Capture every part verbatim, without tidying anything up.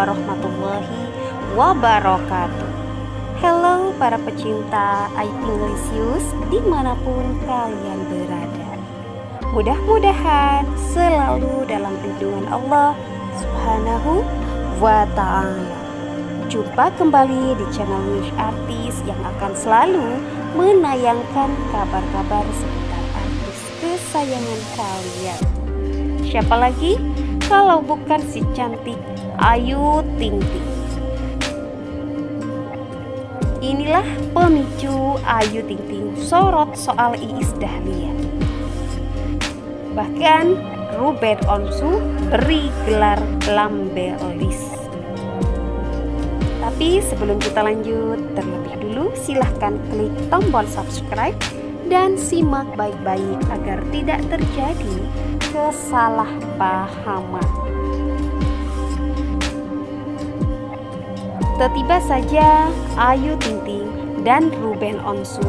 warahmatullahi wabarakatuh. Hello para pecinta Inglisius dimanapun kalian berada. Mudah-mudahan selalu dalam lindungan Allah Subhanahu wa ta'ala. Jumpa kembali di channel News Artis yang akan selalu menayangkan kabar-kabar seputar artis kesayangan kalian. Siapa lagi kalau bukan si cantik Ayu Ting Ting. Inilah pemicu Ayu Ting Ting sorot soal Iis Dahlia. Bahkan Ruben Onsu beri gelar lambelis. Tapi sebelum kita lanjut, terlebih dulu silahkan klik tombol subscribe dan simak baik-baik agar tidak terjadi kesalahpahaman. Tiba-tiba saja Ayu Ting Ting dan Ruben Onsu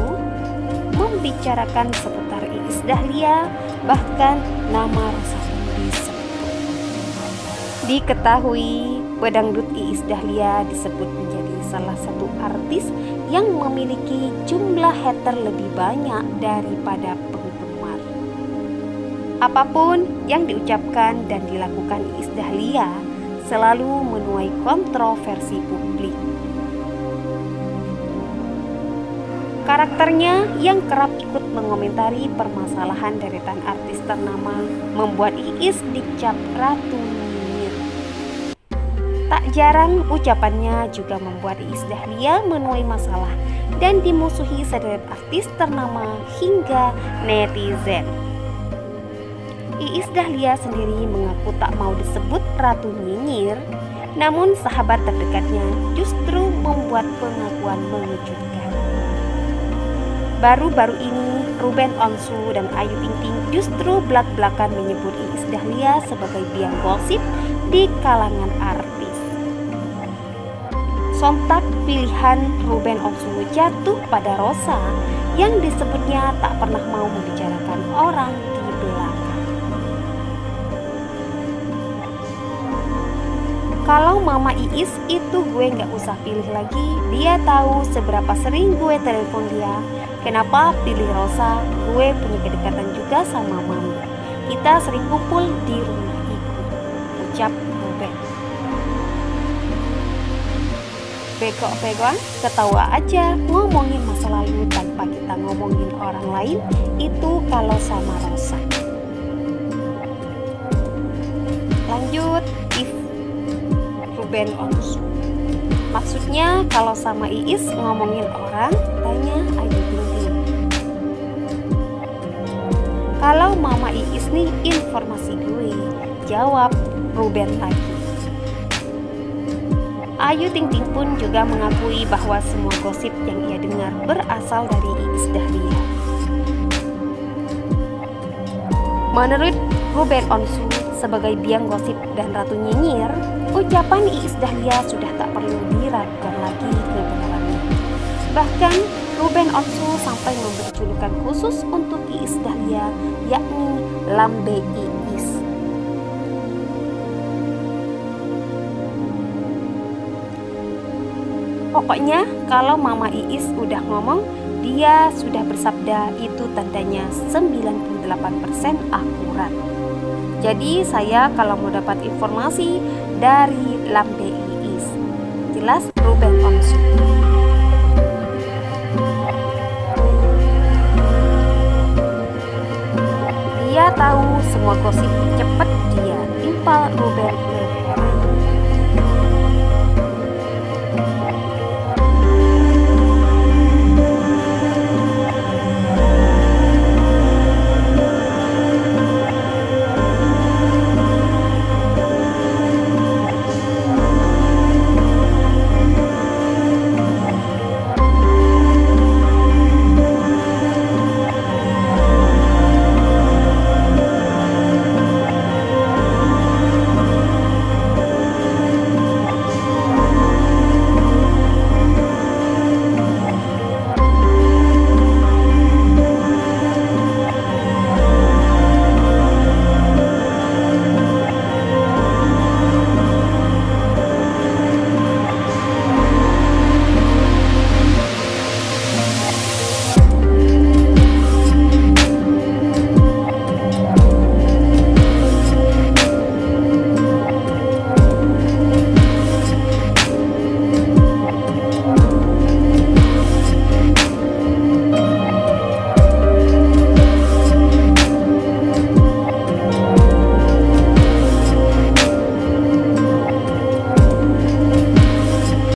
membicarakan seputar Iis Dahlia, bahkan nama Rosa disebut. Diketahui pedangdut Iis Dahlia disebut menjadi salah satu artis yang memiliki jumlah hater lebih banyak daripada penggemar. Apapun yang diucapkan dan dilakukan Iis Dahlia selalu menuai kontroversi publik. Karakternya yang kerap ikut mengomentari permasalahan deretan artis ternama membuat Iis dicap ratu. Tak jarang ucapannya juga membuat Iis Dahlia menuai masalah dan dimusuhi sederet artis ternama hingga netizen. Iis Dahlia sendiri mengaku tak mau disebut ratu nyinyir, namun sahabat terdekatnya justru membuat pengakuan mengejutkan. Baru-baru ini Ruben Onsu dan Ayu Ting Ting justru belak-belakan menyebut Iis Dahlia sebagai biang gosip di kalangan artis. Sontak pilihan Ruben Onsu jatuh pada Rosa yang disebutnya tak pernah mau membicarakan orang di belakang. Kalau mama Iis itu gue nggak usah pilih lagi, dia tahu seberapa sering gue telepon dia. Kenapa pilih Rosa? Gue punya kedekatan juga sama mama. Kita sering kumpul di rumah ibu, ucap Ruben. Begok-begokan ketawa aja ngomongin masa lalu tanpa kita ngomongin orang lain, itu kalau sama Rosa. Lanjut if Ruben Onsu, maksudnya kalau sama Iis ngomongin orang, tanya Ayu Ting Ting. Kalau mama Iis nih informasi gue, jawab Ruben lagi. Ayu Ting Ting pun juga mengakui bahwa semua gosip yang ia dengar berasal dari Iis Dahlia. Menurut Ruben Onsu sebagai biang gosip dan ratu nyinyir, ucapan Iis Dahlia sudah tak perlu diragukan lagi kebenarannya. Bahkan Ruben Onsu sampai memberi julukan khusus untuk Iis Dahlia, yakni Lambe Iis. Pokoknya kalau mama Iis udah ngomong, dia sudah bersabda, itu tandanya sembilan puluh delapan persen akurat. Jadi saya kalau mau dapat informasi dari Lambe Iis, jelas Ruben Onsu. Dia tahu semua gosip, cepat dia timpal Ruben.